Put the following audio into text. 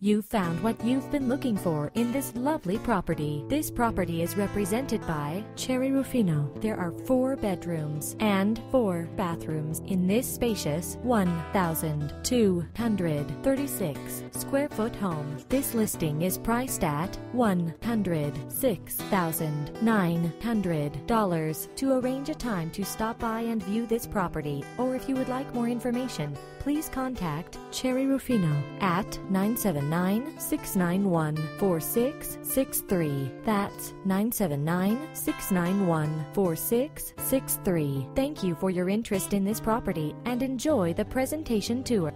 You found what you've been looking for in this lovely property. This property is represented by Cherry Ruffino. There are 4 bedrooms and 4 bathrooms in this spacious 1,236 square foot home. This listing is priced at $106,900. To arrange a time to stop by and view this property, or if you would like more information, please contact Cherry Ruffino at 979-691-4663. That's 979-691-4663. Thank you for your interest in this property and enjoy the presentation tour.